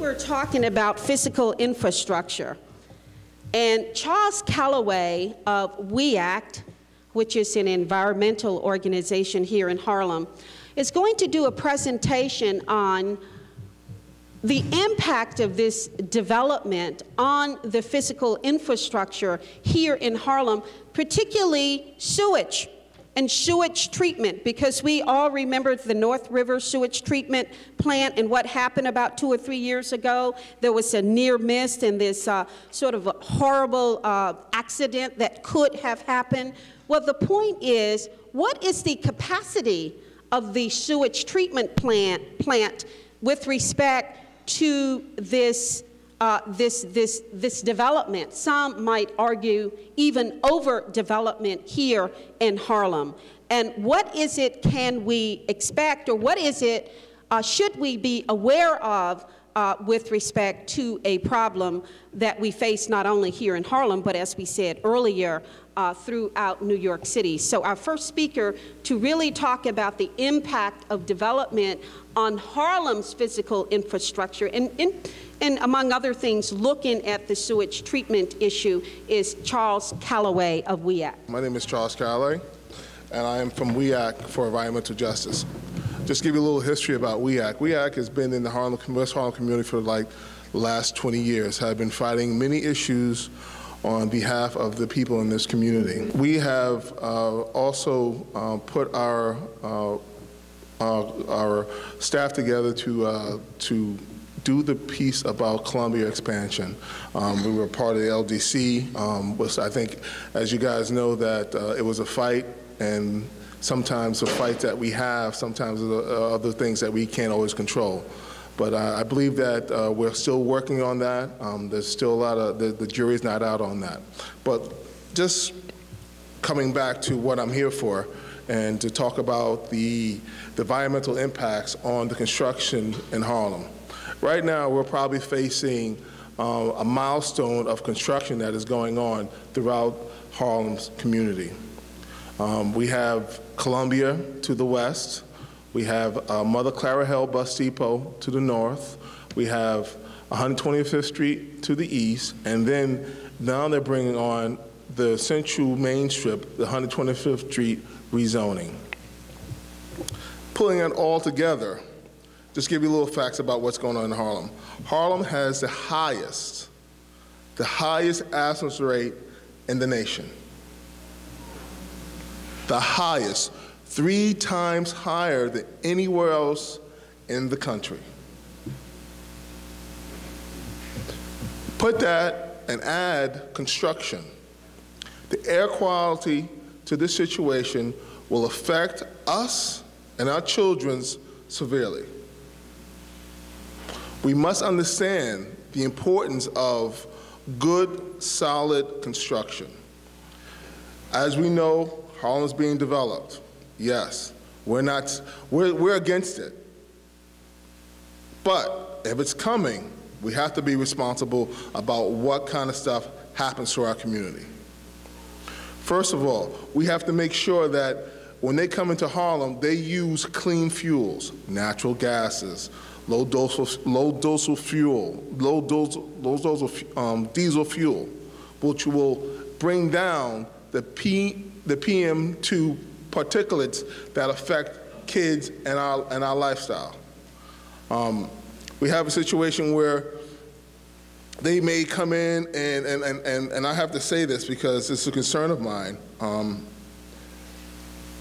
we're talking about physical infrastructure. And Charles Callaway of WEACT, which is an environmental organization here in Harlem, is going to do a presentation on the impact of this development on the physical infrastructure here in Harlem, particularly sewage and sewage treatment, because we all remember the North River sewage treatment plant and what happened about 2 or 3 years ago. There was a near miss and this sort of horrible accident that could have happened. Well, the point is, what is the capacity of the sewage treatment plant with respect to this this development? Some might argue even overdevelopment here in Harlem. And what is it can we expect, or what is it should we be aware of with respect to a problem that we face not only here in Harlem, but as we said earlier, throughout New York City. So our first speaker to really talk about the impact of development on Harlem's physical infrastructure, and among other things, looking at the sewage treatment issue, is Charles Callaway of WEACT. My name is Charles Callaway, and I am from WEACT for Environmental Justice. Just give you a little history about WEACT. WEACT has been in the West Harlem community for like the last 20 years, have been fighting many issues on behalf of the people in this community. We have also put our staff together to do the piece about Columbia expansion. We were part of the LDC, which I think, as you guys know, that it was a fight, and sometimes the fight that we have, sometimes other things that we can't always control. But I believe that we're still working on that. There's still a lot of, the jury's not out on that. But just coming back to what I'm here for, and to talk about the environmental impacts on the construction in Harlem. Right now, we're probably facing a milestone of construction that is going on throughout Harlem's community. We have Columbia to the west. We have Mother Clara Hale Bus Depot to the north. We have 125th Street to the east. And then now they're bringing on the central main strip, the 125th Street rezoning. Pulling it all together, just give you a little facts about what's going on in Harlem. Harlem has the highest absence rate in the nation. The highest, 3 times higher than anywhere else in the country. Put that and add construction. The air quality to this situation will affect us and our children severely. We must understand the importance of good, solid construction. As we know, Harlem's being developed. Yes, we're against it. But if it's coming, we have to be responsible about what kind of stuff happens to our community. First of all, we have to make sure that when they come into Harlem, they use clean fuels, natural gases, low dosal diesel fuel, which will bring down the PM2 particulates that affect kids and our lifestyle. We have a situation where they may come in, and I have to say this because it's a concern of mine.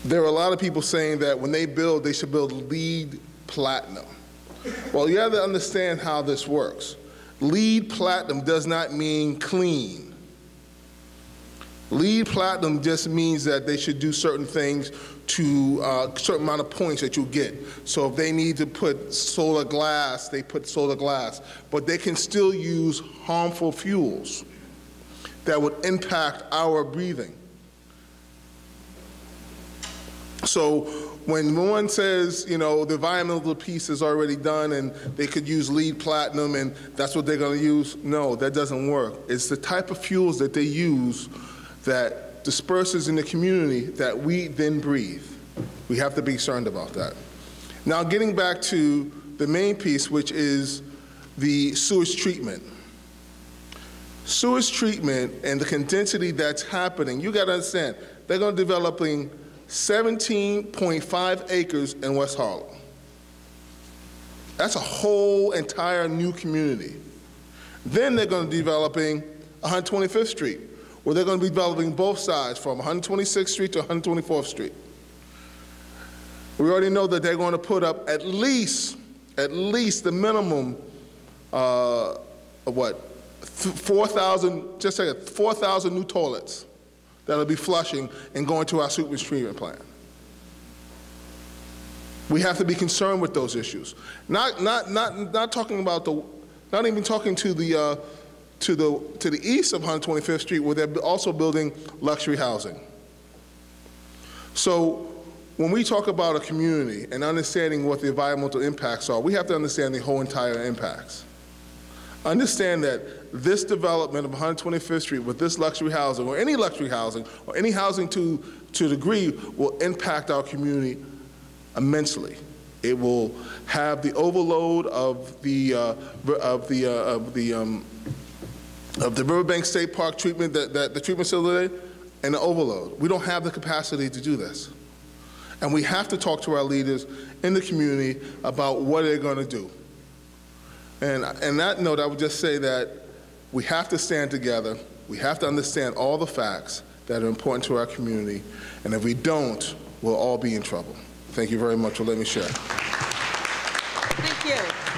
There are a lot of people saying that when they build, they should build LEED Platinum. Well, you have to understand how this works. LEED Platinum does not mean clean. LEED Platinum just means that they should do certain things to a certain amount of points that you get. So if they need to put solar glass, they put solar glass. But they can still use harmful fuels that would impact our breathing. So when one says, you know, the environmental piece is already done and they could use LEED Platinum and that's what they're going to use, no, that doesn't work. It's the type of fuels that they use that disperses in the community that we then breathe. We have to be concerned about that. Now, getting back to the main piece, which is the sewage treatment. Sewage treatment and the condensity that's happening, you gotta understand, they're gonna be developing 17.5 acres in West Harlem. That's a whole entire new community. Then they're gonna be developing 125th Street, where they're gonna be developing both sides from 126th Street to 124th Street. We already know that they're gonna put up at least the minimum of what? 4,000, just a second, 4,000 new toilets that'll be flushing and going to our sewage treatment plant. We have to be concerned with those issues. Not talking about the, not even talking to the east of 125th Street, where they're also building luxury housing. So when we talk about a community and understanding what the environmental impacts are, we have to understand the whole entire impacts. Understand that this development of 125th Street with this luxury housing, or any luxury housing, or any housing to a degree, will impact our community immensely. It will have the overload of the Riverbank State Park treatment, the treatment facility, and the overload. We don't have the capacity to do this. And we have to talk to our leaders in the community about what they're gonna do. And that note, I would just say that we have to stand together. We have to understand all the facts that are important to our community. And if we don't, we'll all be in trouble. Thank you very much for letting me share. Thank you.